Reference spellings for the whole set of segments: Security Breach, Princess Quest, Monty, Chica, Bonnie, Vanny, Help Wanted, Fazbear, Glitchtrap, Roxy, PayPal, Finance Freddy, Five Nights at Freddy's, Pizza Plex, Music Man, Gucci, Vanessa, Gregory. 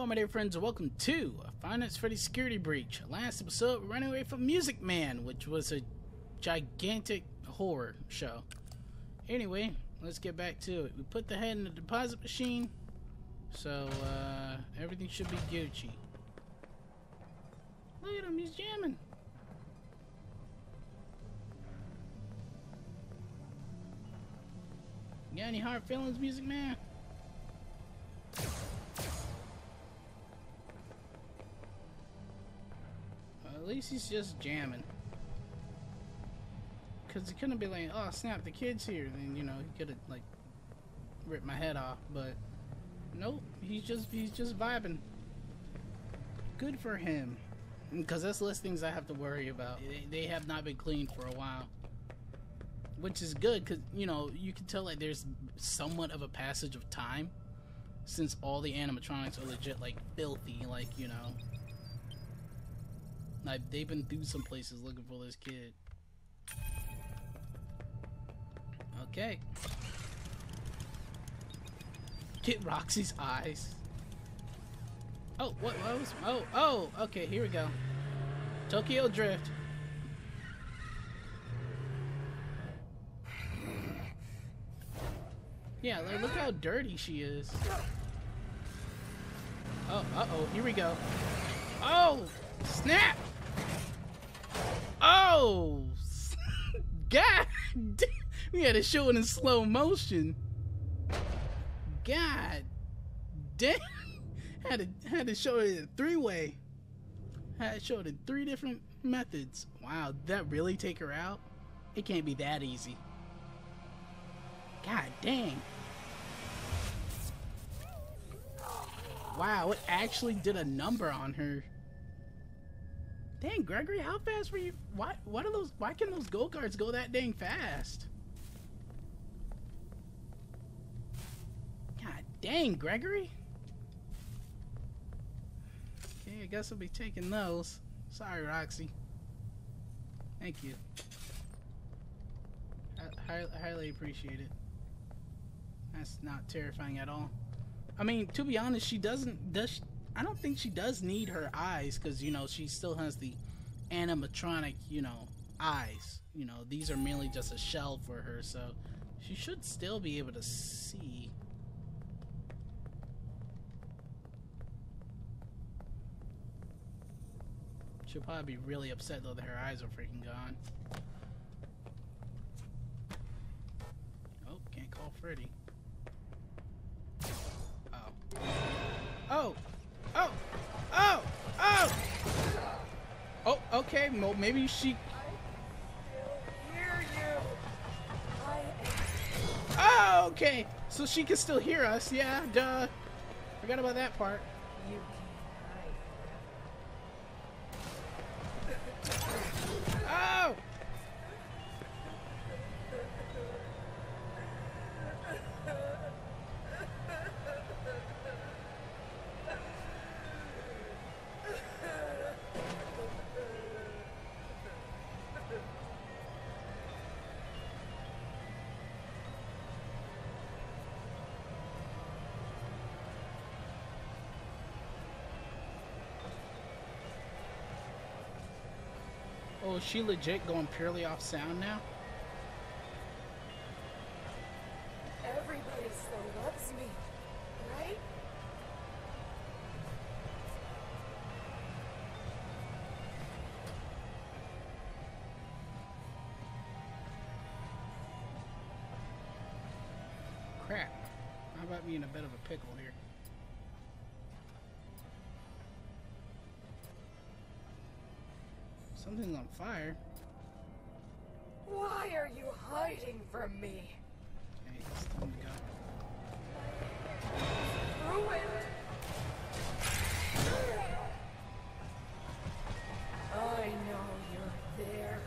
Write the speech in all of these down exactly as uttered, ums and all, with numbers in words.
Hello my dear friends, welcome to Finance Freddy Security Breach. Last episode we ran away from Music Man, which was a gigantic horror show. Anyway, let's get back to it. We put the head in the deposit machine, so uh, everything should be Gucci. Look at him, he's jamming. You got any hard feelings, Music Man? At least he's just jamming, because he couldn't be like, oh snap, the kid's here, then you know he could have like ripped my head off, but nope, he's just he's just vibing. Good for him, because that's less things I have to worry about. They, they have not been cleaned for a while, which is good, because you know you can tell like there's somewhat of a passage of time, since all the animatronics are legit like filthy, like you know Like, they've been through some places looking for this kid. Okay. Get Roxy's eyes. Oh, what, what was... Oh, oh, okay, here we go. Tokyo Drift. Yeah, like, look how dirty she is. Oh, uh-oh, here we go. Oh, snap! Oh, god damn. We had to show it in slow motion. God damn. Had to had to show it in three way. Had to show it in three different methods. Wow, did that really take her out? It can't be that easy. God dang. Wow, it actually did a number on her. Dang, Gregory, how fast were you? Why? What are those? Why can those go-karts go that dang fast? God dang, Gregory. Okay, I guess I'll be taking those. Sorry, Roxy. Thank you. I, I highly appreciate it. That's not terrifying at all. I mean, to be honest, she doesn't. Does she? I don't think she does need her eyes, because, you know, she still has the animatronic, you know, eyes. You know, these are merely just a shell for her, so she should still be able to see. She'll probably be really upset, though, that her eyes are freaking gone. Oh, can't call Freddy. Oh. Oh! Oh! Oh! Oh! Oh, okay, well, maybe she... I hear you. I... Oh, okay! So she can still hear us, yeah, duh. Forgot about that part. You can hide. Oh! Oh, is she legit going purely off sound now? Everybody still loves me, right? Crap. How about me in a bit of a pickle here? Something's on fire. Why are you hiding from me? Okay, it's time to go. Ruined. I know you're there.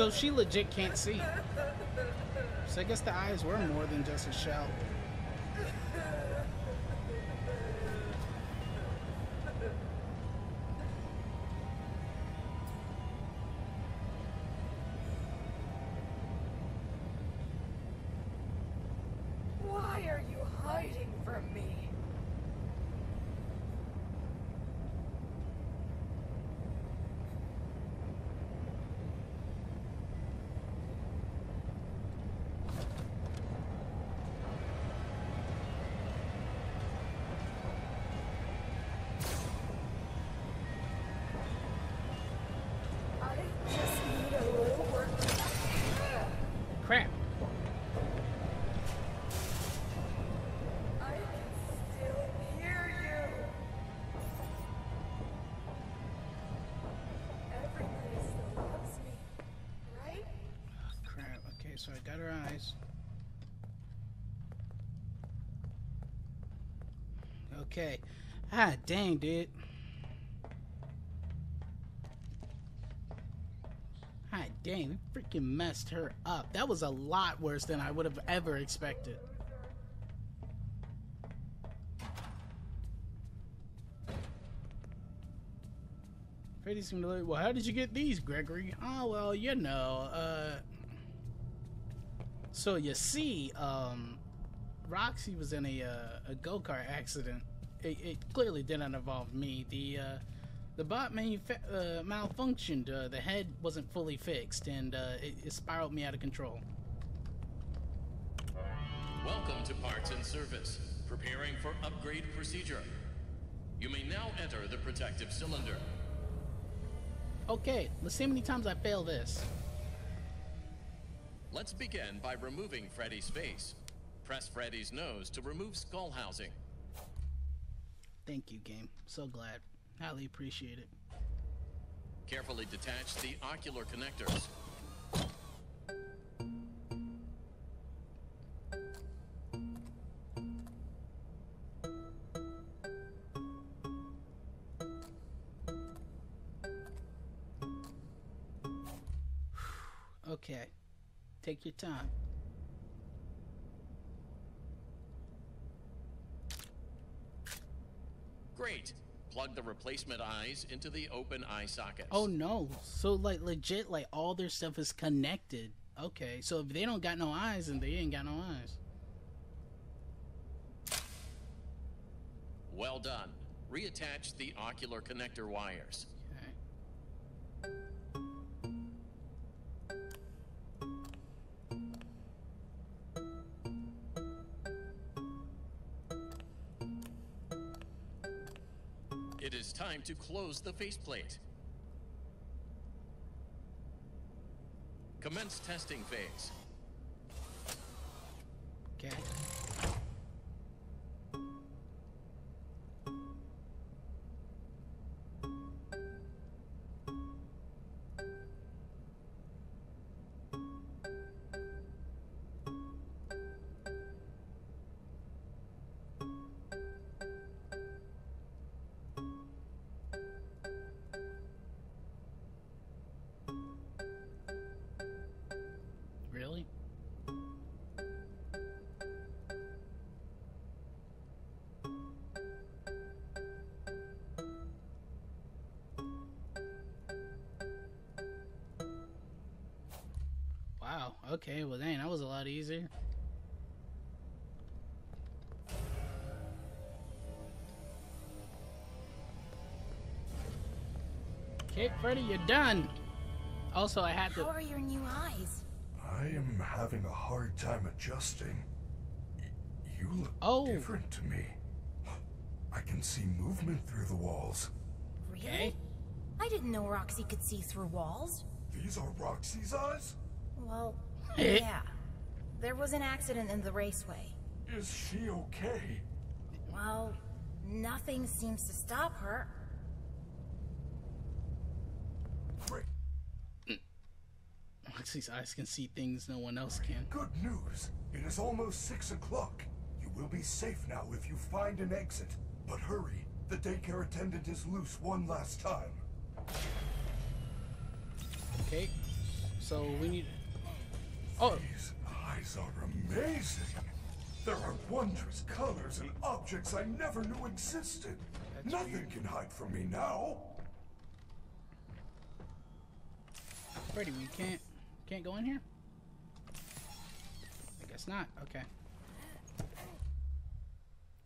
So she legit can't see. So I guess the eyes were more than just a shout. So I got her eyes. Okay. Ah, dang, dude. Ah, dang, we freaking messed her up. That was a lot worse than I would have ever expected. Freddy's gonna be like, well, how did you get these, Gregory? Oh, well, you know, uh... So you see, um, Roxy was in a, uh, a go-kart accident. It, it clearly didn't involve me. The uh, the bot manuf uh, malfunctioned. Uh, the head wasn't fully fixed, and uh, it, it spiraled me out of control. Welcome to Parts and Service. Preparing for upgrade procedure. You may now enter the protective cylinder. Okay, let's see how many times I fail this. Let's begin by removing Freddy's face. Press Freddy's nose to remove skull housing. Thank you, game. So glad. Highly appreciate it. Carefully detach the ocular connectors. Okay. Take your time. Great. Plug the replacement eyes into the open eye sockets. Oh no. So like legit like all their stuff is connected. Okay. So if they don't got no eyes, then they ain't got no eyes. Well done. Reattach the ocular connector wires. It is time to close the faceplate. Commence testing phase. Okay. Okay, well dang, that was a lot easier. Okay, Freddy, you're done. Also, I had to... How are your new eyes? I am having a hard time adjusting. You look oh. different to me. I can see movement through the walls. Really? Okay. I didn't know Roxy could see through walls. These are Roxy's eyes? Well... yeah. There was an accident in the raceway. Is she okay? Well, nothing seems to stop her. Great. Roxy's eyes can see things no one else can. Good news. It is almost six o'clock. You will be safe now if you find an exit. But hurry. The daycare attendant is loose one last time. Okay. so we need... Oh! These eyes are amazing! There are wondrous colors and objects I never knew existed. That's Nothing weird. Can hide from me now. Freddy, we can't can't go in here? I guess not. Okay.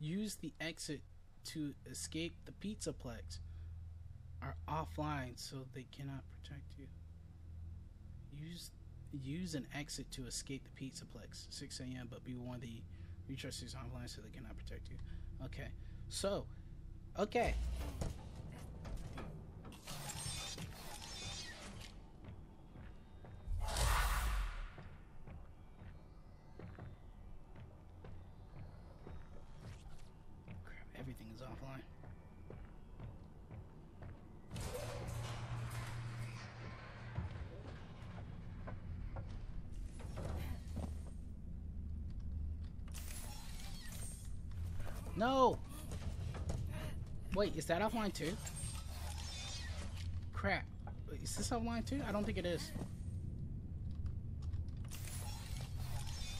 Use the exit to escape the Pizza Plex. Are offline, so they cannot protect you. Use use an exit to escape the Pizza Plex. six A M But be warned, the resource is offline, so they cannot protect you. Okay. So, okay. No! Wait, is that offline too? Crap. Is this offline too? I don't think it is.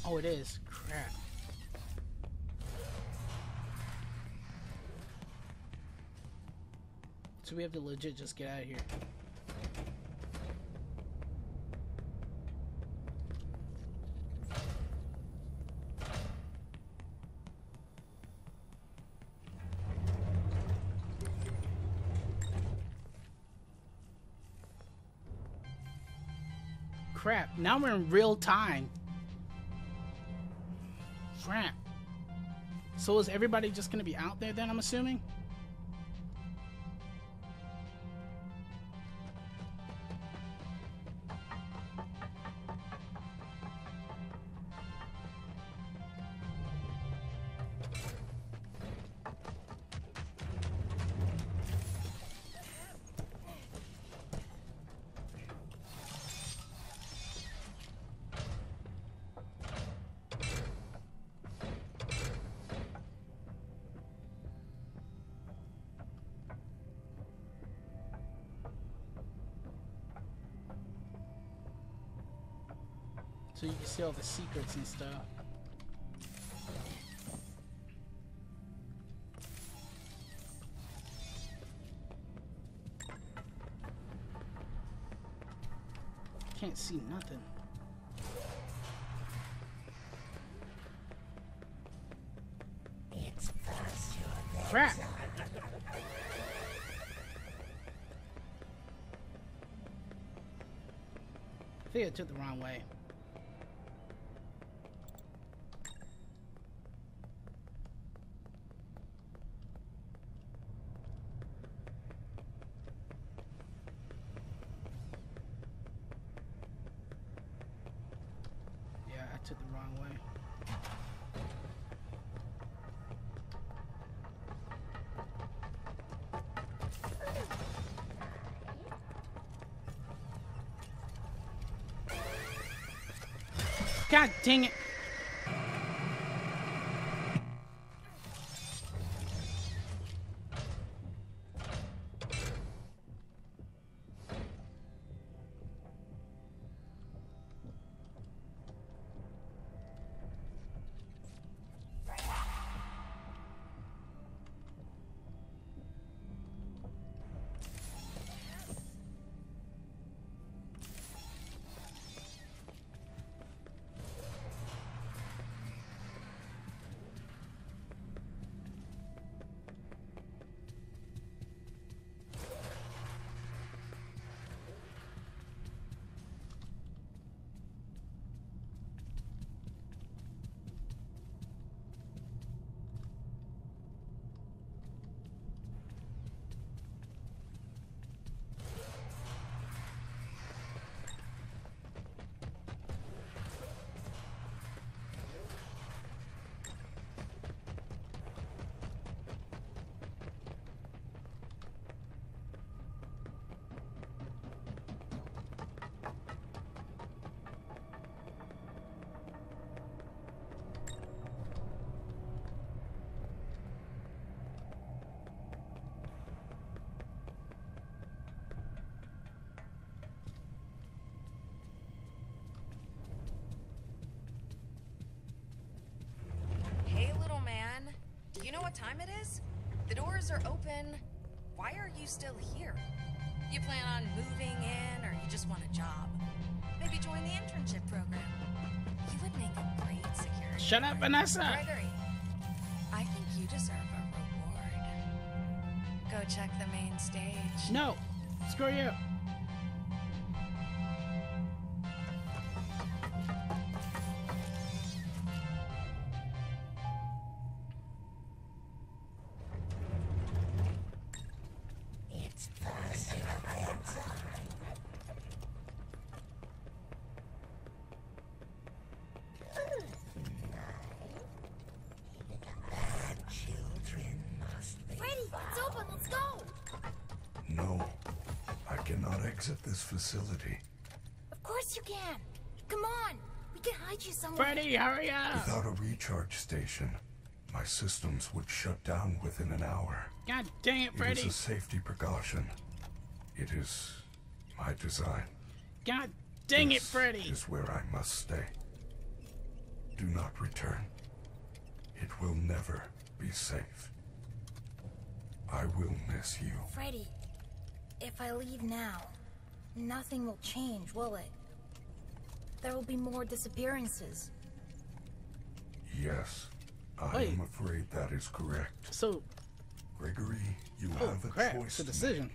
Oh, it is. Crap. So we have to legit just get out of here. Crap, now we're in real time. Crap. So is everybody just gonna be out there then, I'm assuming? So you can see all the secrets and stuff. Can't see nothing. It's crap. I think I took the wrong way. Took the wrong way. God dang it. what time it is? The doors are open. Why are you still here? You plan on moving in, or you just want a job? Maybe join the internship program. You would make a great security. Shut up, Vanessa! Gregory, I think you deserve a reward. Go check the main stage. No! Screw you! Facility. Of course you can. Come on. We can hide you somewhere. Freddy, hurry up. Without a recharge station, my systems would shut down within an hour. God dang it, Freddy. It is a safety precaution. It is my design. God dang it, Freddy. This is where I must stay. Do not return. It will never be safe. I will miss you. Freddy, if I leave now, nothing will change, will it? There will be more disappearances. Yes, I Wait. am afraid that is correct. So, Gregory, you oh, have a crap. choice. It's a decision.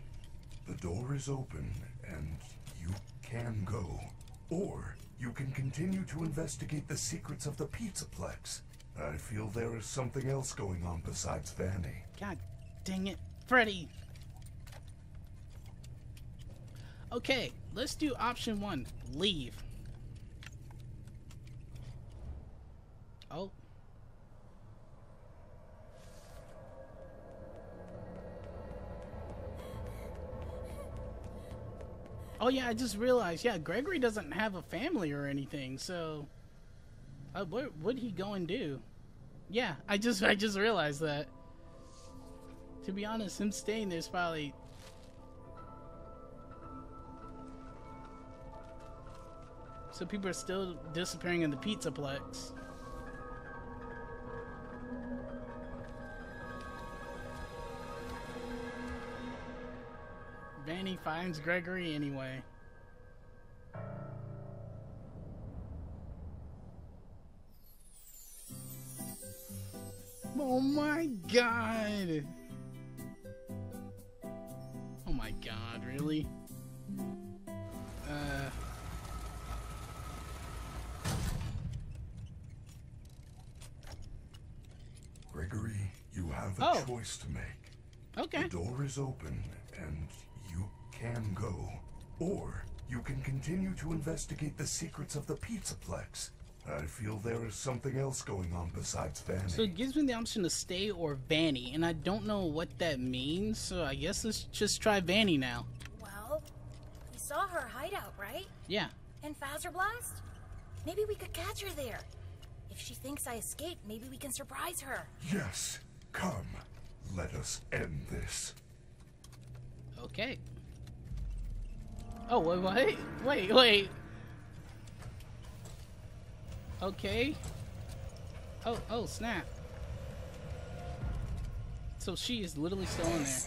The door is open, and you can go, or you can continue to investigate the secrets of the Pizza Plex. I feel there is something else going on besides Vanny. God dang it, Freddy! Okay, let's do option one. Leave. Oh. Oh yeah, I just realized. Yeah, Gregory doesn't have a family or anything, so uh, what would he go and do? Yeah, I just I just realized that. To be honest, him staying there's probably. So people are still disappearing in the Pizza Plex. Vanny finds Gregory anyway. Oh my god! Oh my god, really? Uh... Gregory, you have a oh. choice to make. Okay. The door is open, and you can go, or you can continue to investigate the secrets of the Pizza Plex. I feel there is something else going on besides Vanny. So it gives me the option to stay or Vanny, and I don't know what that means, so I guess let's just try Vanny now. Well, you saw her hideout, right? Yeah. And Fazbearblast? Maybe we could catch her there. If she thinks I escaped, maybe we can surprise her. Yes. Come. Let us end this. Okay. Oh, wait, wait. Wait, wait. Okay. Oh, oh, snap. So she is literally still in there.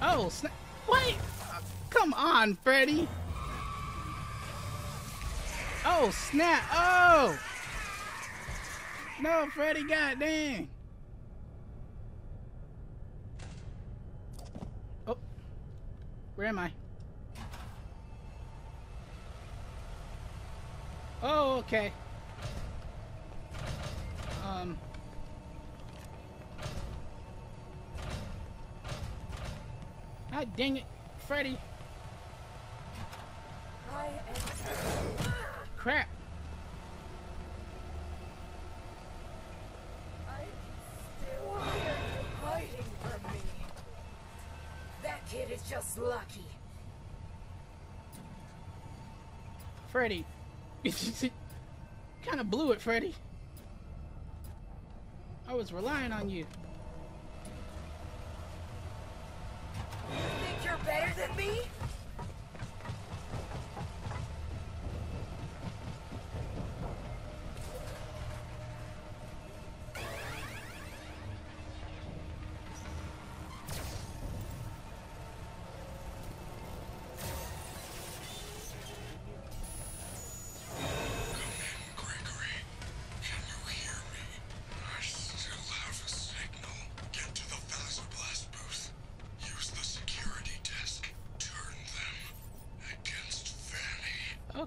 Oh, snap. Wait. Come on, Freddy. Oh snap! Oh! No, Freddy, goddamn! Oh, where am I? Oh, okay. Um. Ah, dang it, Freddy! I am crap. I'm still here, hiding from me. That kid is just lucky. Freddy. Kind of blew it, Freddy. I was relying on you. You think you're better than me?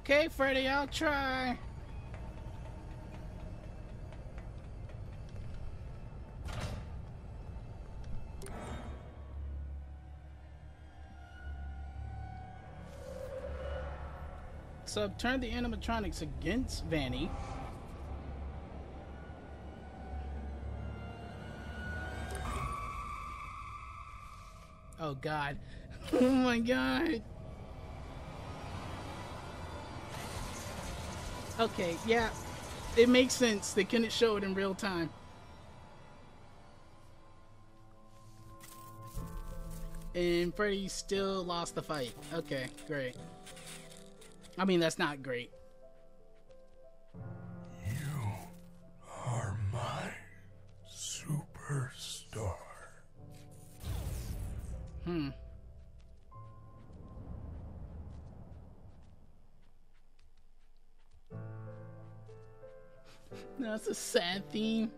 Okay, Freddy, I'll try. So turn the animatronics against Vanny. Oh God. Oh my God. Okay, yeah. It makes sense. They couldn't show it in real time. And Freddy still lost the fight. Okay, great. I mean, that's not great. You are my superstar. Hmm. That's a sad theme.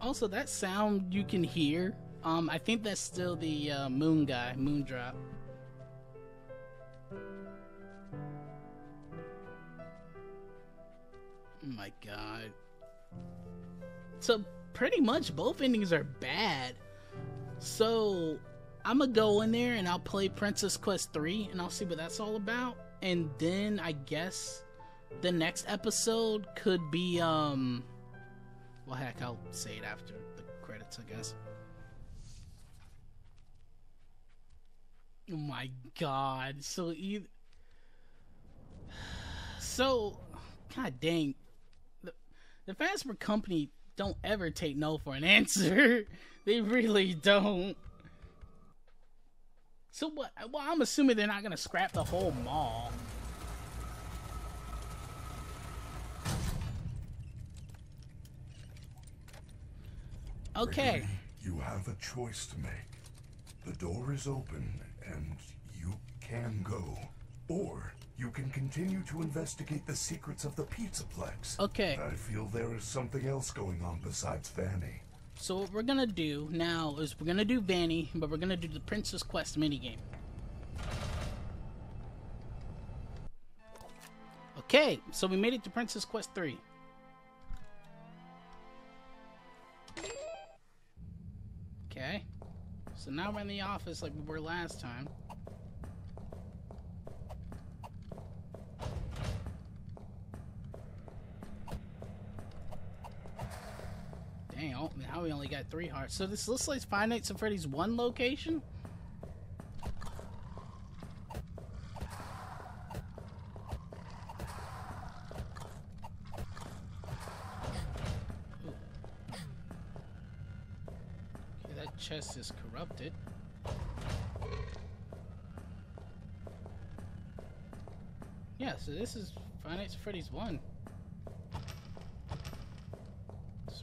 Also, that sound you can hear, um, I think that's still the uh, moon guy, moon drop. Oh my God. So pretty much both endings are bad. So I'm gonna go in there and I'll play Princess Quest three and I'll see what that's all about. And then I guess the next episode could be, um... well, heck, I'll say it after the credits, I guess. Oh my God. So, either... So, God dang. The, the Fazbear Company don't ever take no for an answer. They really don't. So, what? Well, I'm assuming they're not going to scrap the whole mall. Okay. You have a choice to make. The door is open and you can go. Or you can continue to investigate the secrets of the Pizza Plex. Okay. I feel there is something else going on besides Vanny. So what we're gonna do now is we're gonna do Vanny, but we're gonna do the Princess Quest minigame. Okay, so we made it to Princess Quest three. Okay, so now we're in the office like we were last time. Dang, now we only got three hearts. So this looks like Five Nights at Freddy's one location? Chest is corrupted. Yeah, so this is Five Nights at Freddy's one. It's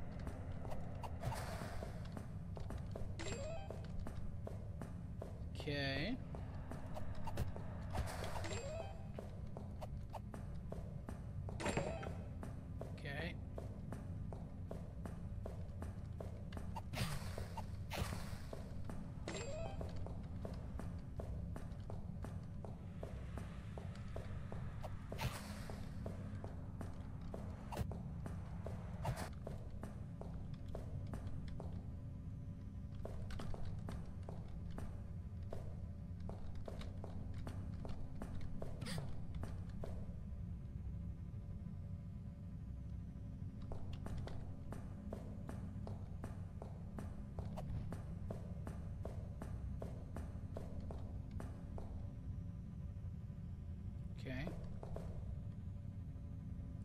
Okay. Okay.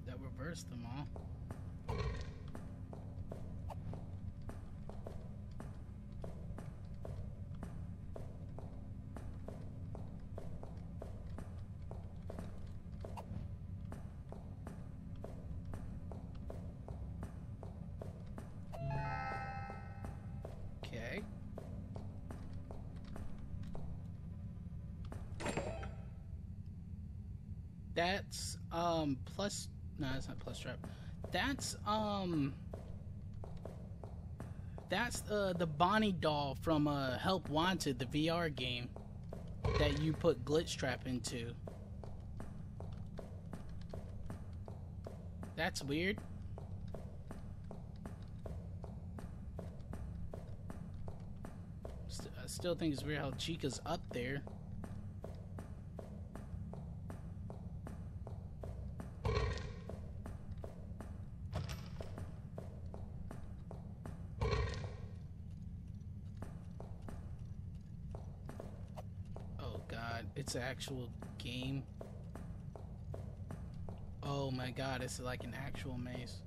That reversed them all. That's um plus no, that's not plus trap. That's um that's uh the Bonnie doll from uh Help Wanted, the V R game that you put Glitchtrap into. That's weird. St I still think it's weird how Chica's up there. Oh god, it's an actual game. Oh my god, it's like an actual maze.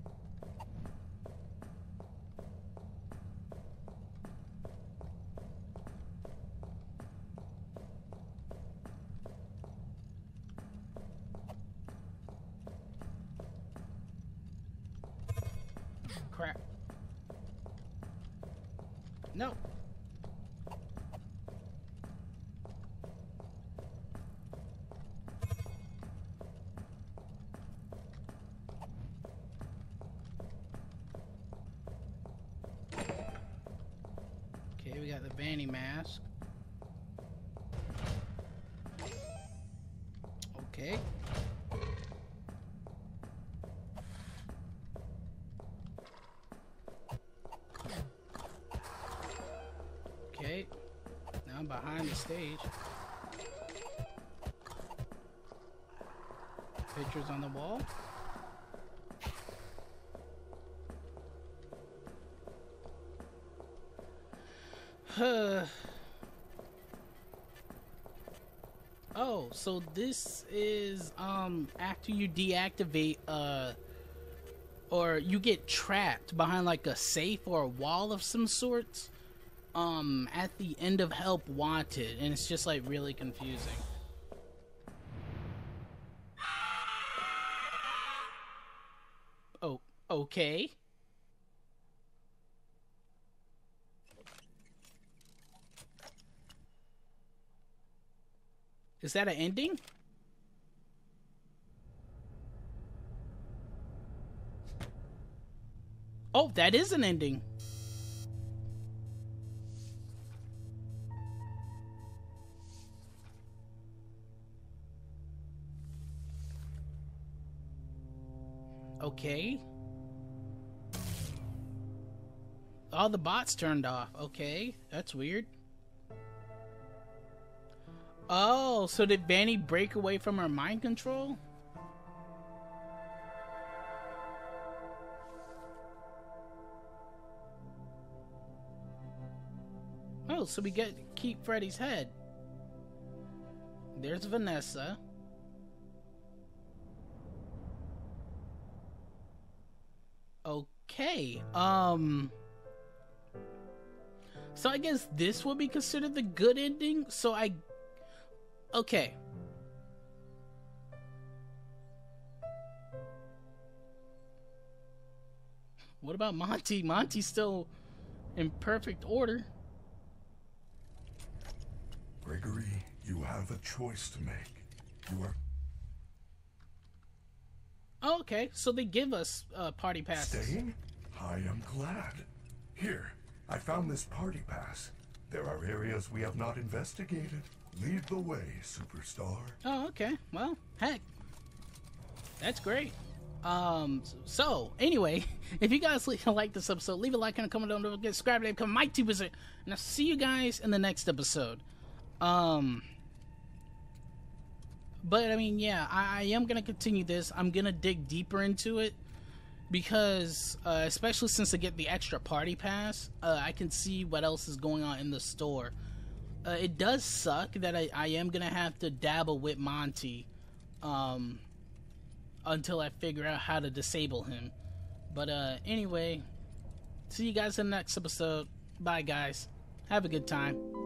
Crap. No. Vanny mask. Okay. Okay. Now I'm behind the stage. Pictures on the wall. Oh, so this is um after you deactivate uh or you get trapped behind like a safe or a wall of some sorts um at the end of Help Wanted, and it's just like really confusing. Oh, okay. Is that an ending? Oh, that is an ending. Okay. All the bots turned off. Okay, that's weird. Oh, so did Vanny break away from her mind control? Oh, so we get to keep Freddy's head. There's Vanessa. Okay, um... so I guess this would be considered the good ending, so I... Okay. What about Monty? Monty's still in perfect order. Gregory, you have a choice to make. You are... Oh, okay, so they give us uh, party passes. Staying? I am glad. Here, I found this party pass. There are areas we have not investigated. Lead the way, superstar. Oh, okay. Well, heck. That's great. Um, so, anyway, if you guys like this episode, leave a like and a comment down below. Don't forget to subscribe and become my two percent. And I'll see you guys in the next episode. Um, but, I mean, yeah, I, I am going to continue this. I'm going to dig deeper into it. Because, uh, especially since I get the extra party pass, uh, I can see what else is going on in the store. Uh, it does suck that I, I am going to have to dabble with Monty um, until I figure out how to disable him. But uh, anyway, see you guys in the next episode. Bye, guys. Have a good time.